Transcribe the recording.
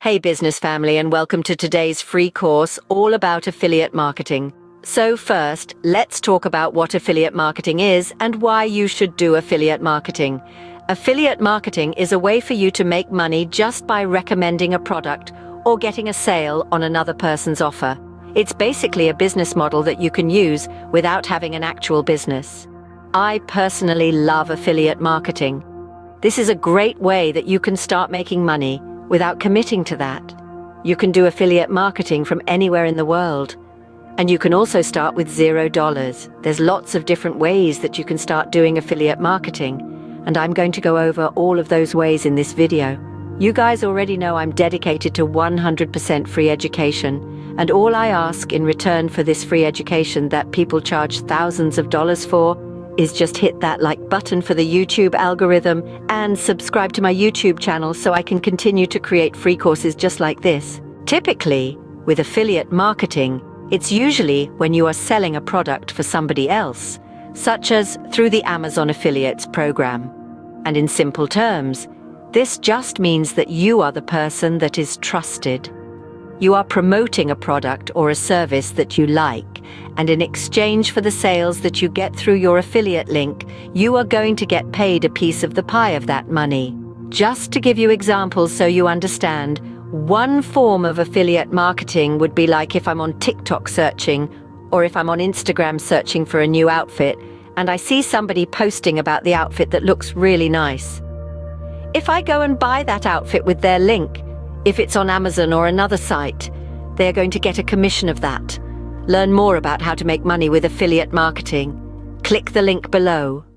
Hey business family, and welcome to today's free course all about affiliate marketing. So first, let's talk about what affiliate marketing is and why you should do affiliate marketing. Affiliate marketing is a way for you to make money just by recommending a product or getting a sale on another person's offer. It's basically a business model that you can use without having an actual business. I personally love affiliate marketing. This is a great way that you can start making money without committing to that. You can do affiliate marketing from anywhere in the world. And you can also start with $0. There's lots of different ways that you can start doing affiliate marketing, and I'm going to go over all of those ways in this video. You guys already know I'm dedicated to 100% free education, and all I ask in return for this free education that people charge thousands of dollars for is just hit that like button for the YouTube algorithm and subscribe to my YouTube channel so I can continue to create free courses just like this. Typically, with affiliate marketing, it's usually when you are selling a product for somebody else, such as through the Amazon Affiliates program. And in simple terms, this just means that you are the person that is trusted. You are promoting a product or a service that you like, and in exchange for the sales that you get through your affiliate link, you are going to get paid a piece of the pie of that money. Just to give you examples so you understand, one form of affiliate marketing would be like if I'm on TikTok searching, or if I'm on Instagram searching for a new outfit, and I see somebody posting about the outfit that looks really nice. If I go and buy that outfit with their link, if it's on Amazon or another site, they're going to get a commission of that. Learn more about how to make money with affiliate marketing. Click the link below.